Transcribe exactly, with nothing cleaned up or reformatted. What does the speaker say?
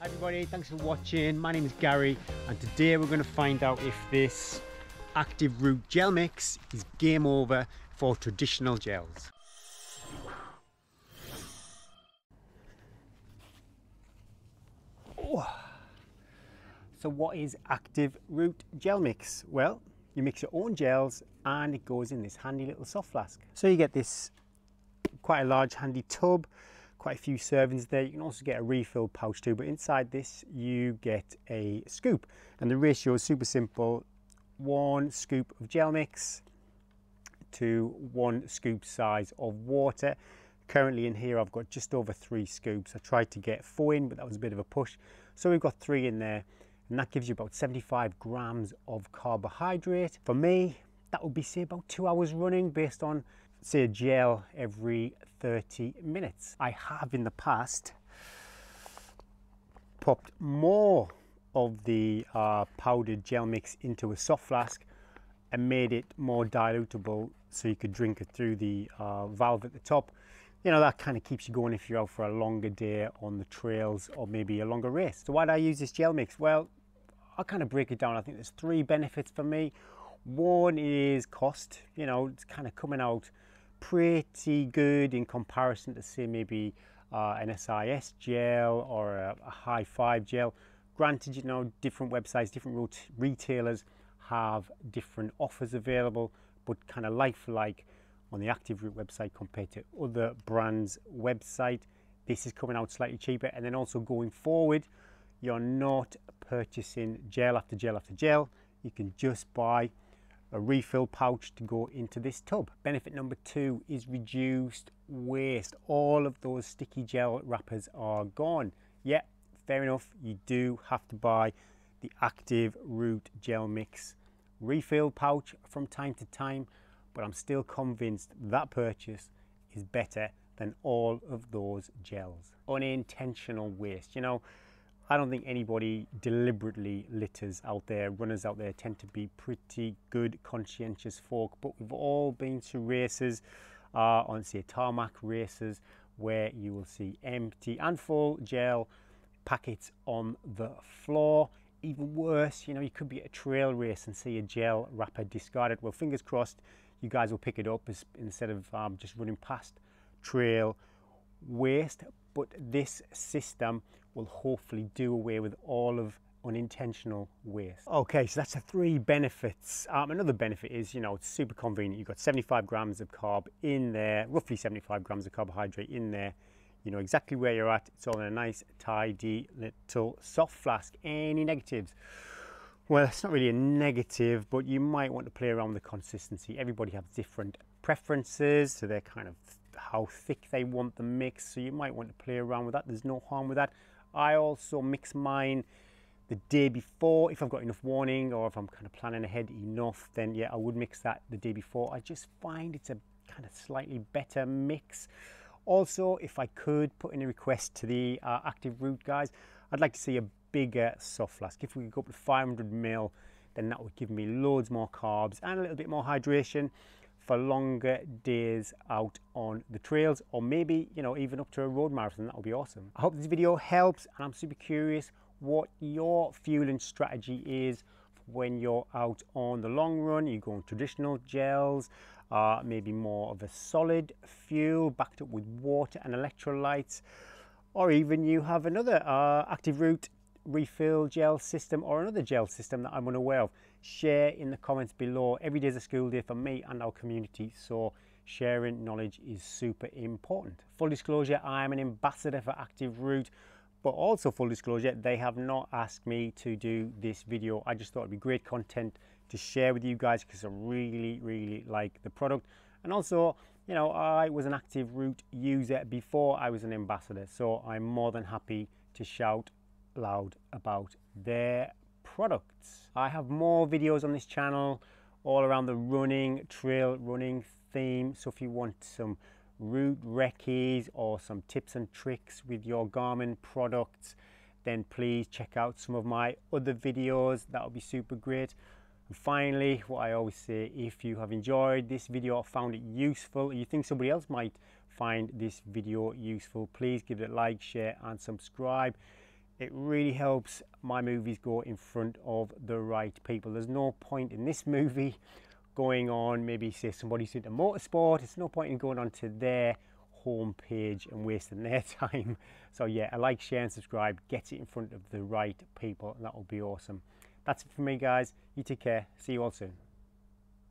Hi everybody, thanks for watching. My name is Gary and today we're going to find out if this Active Root Gel Mix is game over for traditional gels. Ooh. So what is Active Root Gel Mix? Well, you mix your own gels and it goes in this handy little soft flask. So you get this quite a large handy tub, quite a few servings there. You can also get a refill pouch too, but inside this you get a scoop, and the ratio is super simple. One scoop of gel mix to one scoop size of water. Currently in here I've got just over three scoops. I tried to get four in, but that was a bit of a push. So we've got three in there, and that gives you about seventy-five grams of carbohydrate. For me, that would be say about two hours running based on say a gel every thirty minutes. I have in the past popped more of the uh, powdered gel mix into a soft flask and made it more dilutable so you could drink it through the uh, valve at the top. You know, that kind of keeps you going if you're out for a longer day on the trails or maybe a longer race. So why do I use this gel mix? Well, I'll kind of break it down. I think there's three benefits for me. One is cost. You know, it's kind of coming out pretty good in comparison to say maybe uh, an S I S gel or a, a High Five gel. Granted, you know, different websites, different retailers have different offers available, but kind of like for like on the Active Root website compared to other brands' website, this is coming out slightly cheaper. And then also going forward, you're not purchasing gel after gel after gel. You can just buy a refill pouch to go into this tub. Benefit number two is reduced waste. All of those sticky gel wrappers are gone. Yeah, fair enough, you do have to buy the Active Root Gel Mix refill pouch from time to time, but I'm still convinced that purchase is better than all of those gels. Unintentional waste, you know, I don't think anybody deliberately litters out there. Runners out there tend to be pretty good, conscientious folk, but we've all been to races, uh, on say tarmac races, where you will see empty and full gel packets on the floor. Even worse, you know, you could be at a trail race and see a gel wrapper discarded. Well, fingers crossed, you guys will pick it up as, instead of um, just running past trail waste. But this system will hopefully do away with all of unintentional waste. Okay, so that's the three benefits. Um, another benefit is, you know, it's super convenient. You've got seventy-five grams of carb in there, roughly seventy-five grams of carbohydrate in there. You know exactly where you're at. It's all in a nice, tidy little soft flask. Any negatives? Well, it's not really a negative, but you might want to play around with the consistency. Everybody has different preferences, so they're kind of how thick they want the mix, so you might want to play around with that. There's no harm with that. I also mix mine the day before if I've got enough warning, or if I'm kind of planning ahead enough, then yeah, I would mix that the day before. I just find it's a kind of slightly better mix. Also, if I could put in a request to the uh, Active Root guys, I'd like to see a bigger soft flask. If we could go up to five hundred mil, then that would give me loads more carbs and a little bit more hydration for longer days out on the trails, or maybe, you know, even up to a road marathon. That would be awesome. I hope this video helps, and I'm super curious what your fueling strategy is when you're out on the long run. You go on traditional gels, uh, maybe more of a solid fuel backed up with water and electrolytes, or even you have another uh, Active Root refill gel system or another gel system that I'm unaware of. Share in the comments below. Every day is a school day for me and our community, so sharing knowledge is super important. Full disclosure, I am an ambassador for Active Root, but also full disclosure, they have not asked me to do this video. I just thought it'd be great content to share with you guys because I really, really like the product. And also, you know, I was an Active Root user before I was an ambassador, so I'm more than happy to shout loud about their products. I have more videos on this channel all around the running, trail running theme, so if you want some root recce's or some tips and tricks with your Garmin products, then please check out some of my other videos. That would be super great. And finally, what I always say, if you have enjoyed this video or found it useful, or you think somebody else might find this video useful, please give it a like, share and subscribe. It really helps my movies go in front of the right people. There's no point in this movie going on, maybe say somebody's into motorsport, it's no point in going on to their home page and wasting their time. So yeah, a like, share and subscribe, get it in front of the right people, and that'll be awesome. That's it for me, guys. You take care, see you all soon.